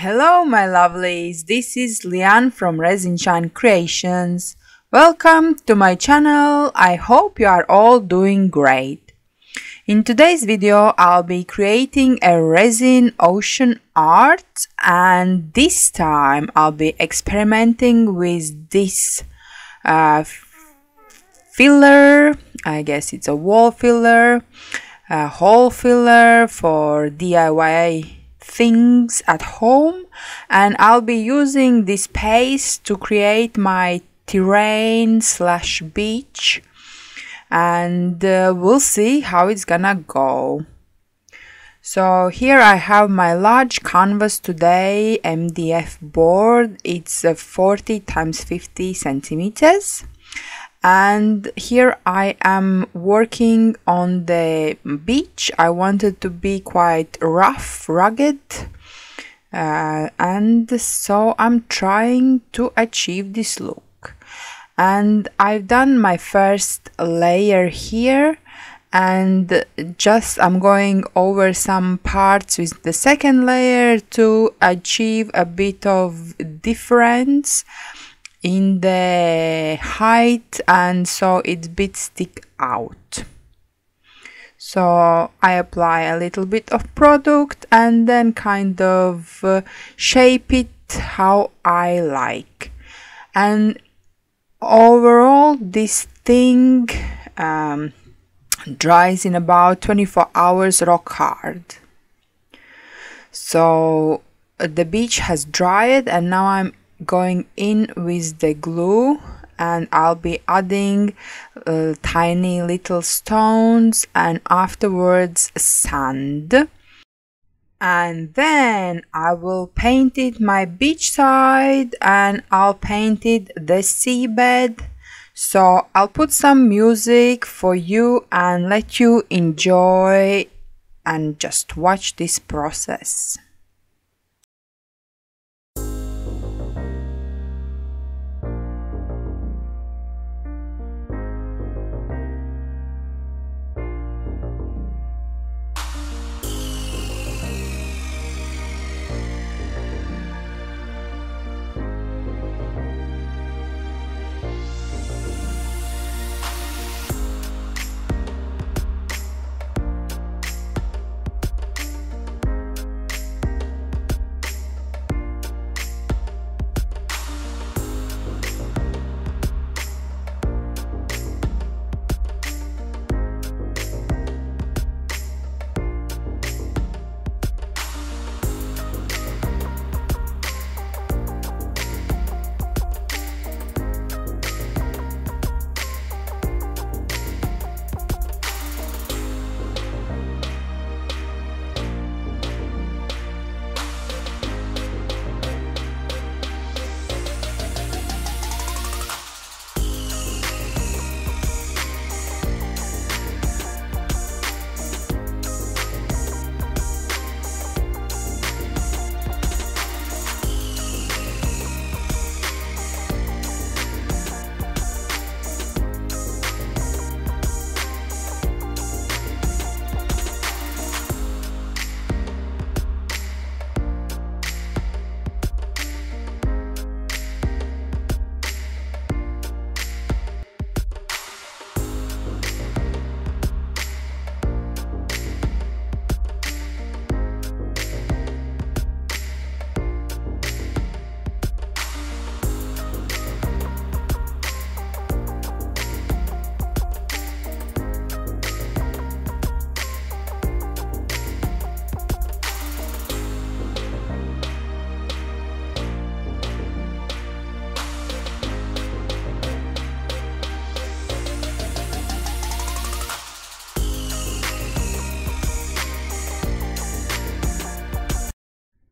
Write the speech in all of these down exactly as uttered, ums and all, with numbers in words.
Hello my lovelies, this is Liane from Resin Shine Creations. Welcome to my channel, I hope you are all doing great. In today's video I'll be creating a resin ocean art, and this time I'll be experimenting with this uh, filler, I guess it's a wall filler, a hole filler for D I Y things at home, and I'll be using this paste to create my terrain slash beach, and uh, we'll see how it's gonna go. So here I have my large canvas today M D F board. It's uh, forty times fifty centimeters, and here I am working on the beach. I wanted to be quite rough, rugged, uh, and so I'm trying to achieve this look. And I've done my first layer here, and just I'm going over some parts with the second layer to achieve a bit of difference in the height, and so it bit stick out. So I apply a little bit of product and then kind of uh, shape it how I like, and overall this thing um, dries in about twenty-four hours rock hard. So uh, the beach has dried, and now I'm going in with the glue, and I'll be adding uh, tiny little stones and afterwards sand, and then I will paint it my beach side, and I'll paint it the seabed. So I'll put some music for you and let you enjoy and just watch this process.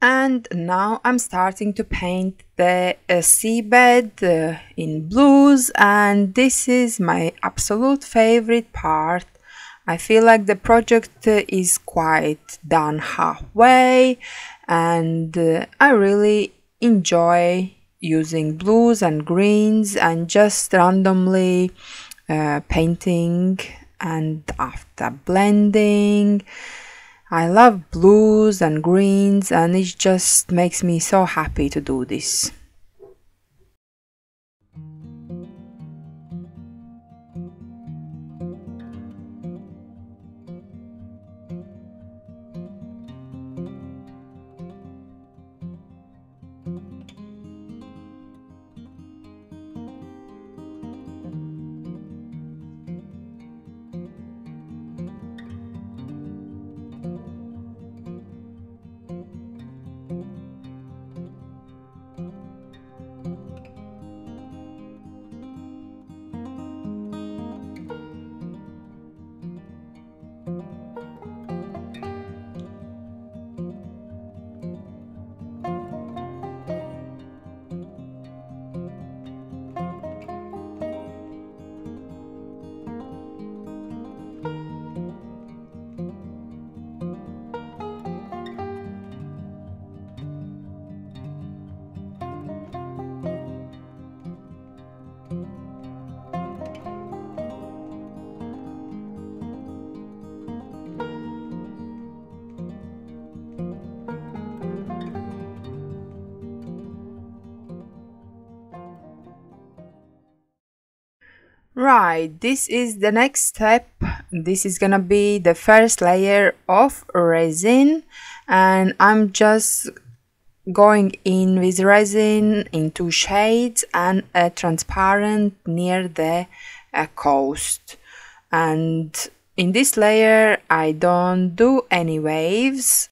And now I'm starting to paint the uh, seabed uh, in blues, and this is my absolute favorite part. I feel like the project uh, is quite done halfway, and uh, I really enjoy using blues and greens and just randomly uh, painting, and after blending I love blues and greens, and it just makes me so happy to do this. Right, this is the next step. This is gonna be the first layer of resin, and I'm just going in with resin in two shades and a transparent near the uh, coast. And in this layer I don't do any waves.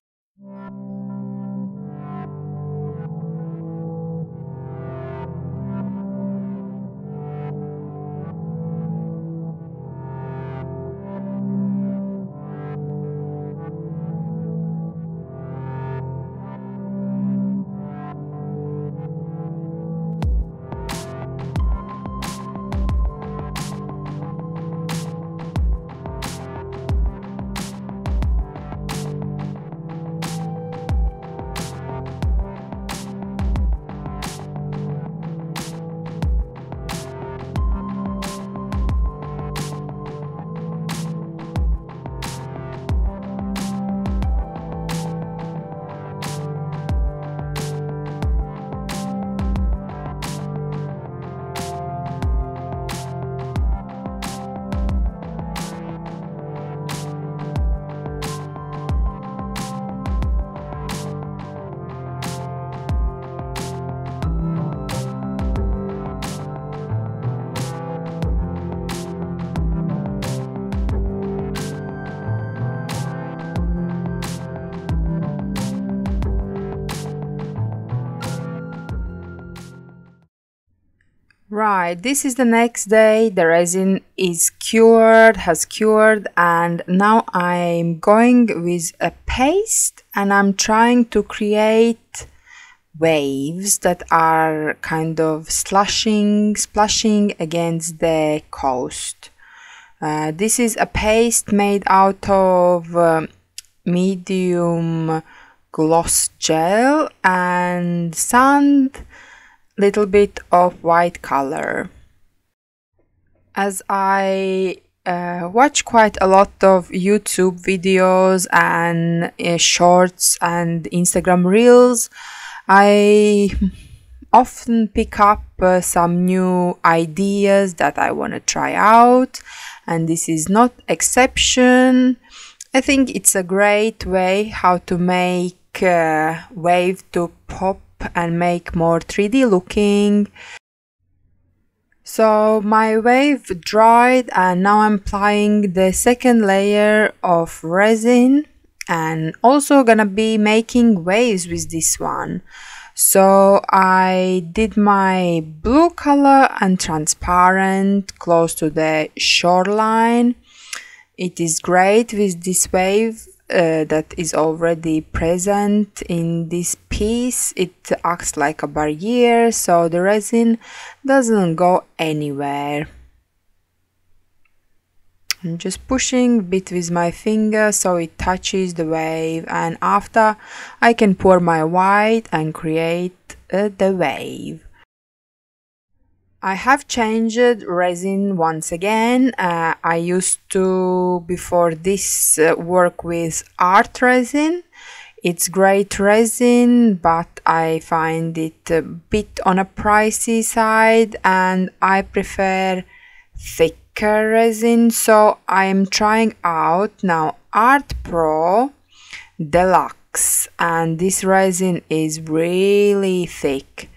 Right, this is the next day. The resin is cured, has cured, and now I'm going with a paste and I'm trying to create waves that are kind of slushing, splashing against the coast. Uh, this is a paste made out of um, medium gloss gel and sand, little bit of white color. As I uh, watch quite a lot of YouTube videos and uh, shorts and Instagram reels, I often pick up uh, some new ideas that I want to try out, and this is not an exception. I think it's a great way how to make uh, wave to pop and make more three D looking. So my wave dried, and now I'm applying the second layer of resin and also gonna be making waves with this one. So I did my blue color and transparent close to the shoreline. It is great with this wave Uh, that is already present in this piece. It acts like a barrier, so the resin doesn't go anywhere. I'm just pushing a bit with my finger so it touches the wave, and after I can pour my white and create uh, the wave. I have changed resin once again. Uh, I used to, before this, uh, work with art resin. It's great resin, but I find it a bit on a pricey side and I prefer thicker resin. So I'm trying out now Art Pro Deluxe, and this resin is really thick.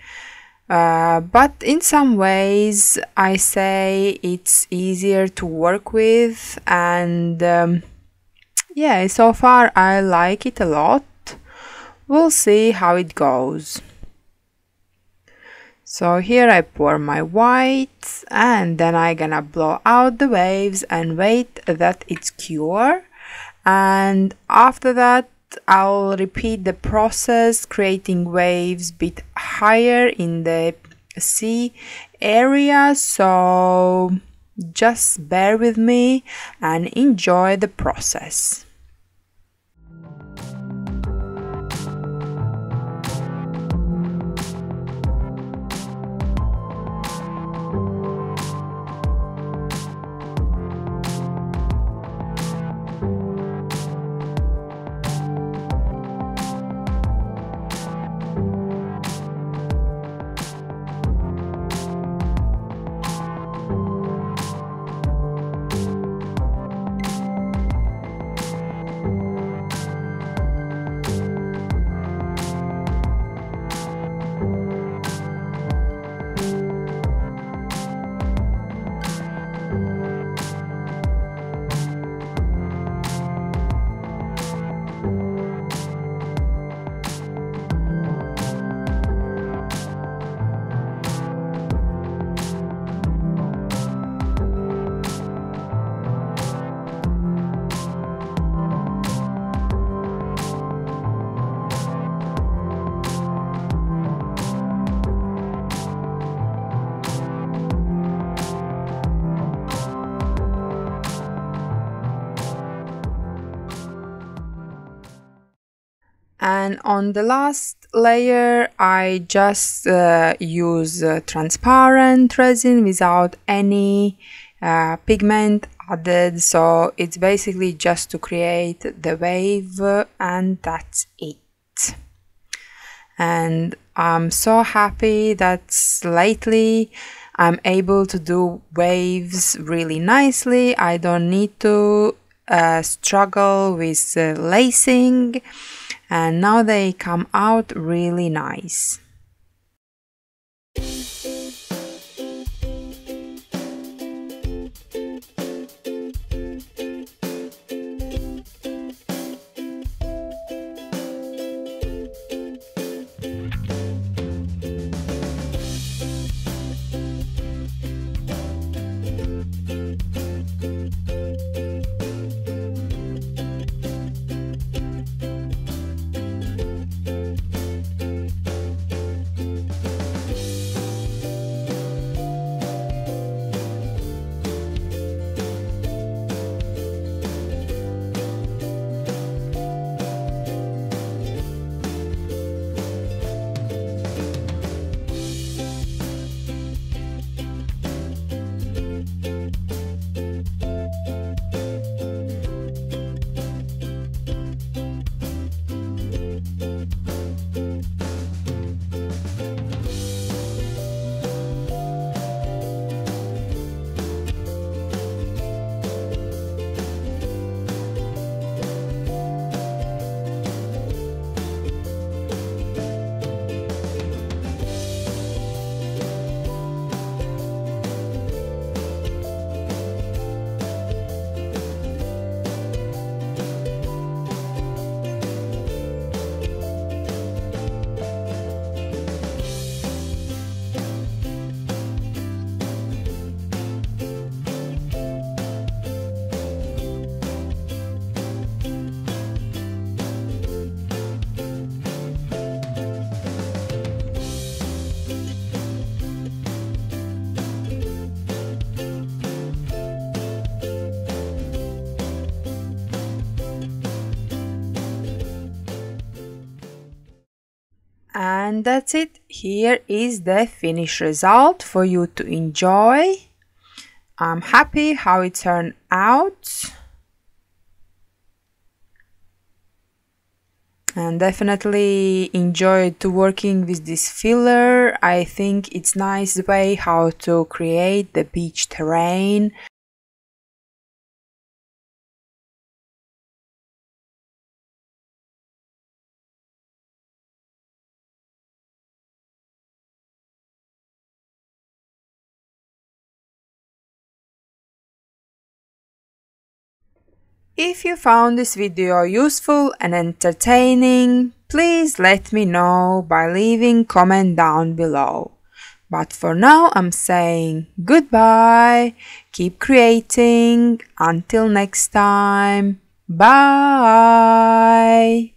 Uh, but in some ways I say it's easier to work with, and um, yeah, so far I like it a lot. We'll see how it goes. So here I pour my whites, and then I'm gonna blow out the waves and wait that it's cure, and after that I'll repeat the process, creating waves a bit higher in the sea area, so just bear with me and enjoy the process. And on the last layer, I just uh, use uh, transparent resin without any uh, pigment added. So it's basically just to create the wave, and that's it. And I'm so happy that lately I'm able to do waves really nicely. I don't need to uh, struggle with uh, lacing. And now they come out really nice. And that's it. Here is the finished result for you to enjoy. I'm happy how it turned out. And definitely enjoyed to working with this filler. I think it's nice the way how to create the beach terrain. If you found this video useful and entertaining, please let me know by leaving comment down below. But for now I'm saying goodbye, keep creating, until next time, bye!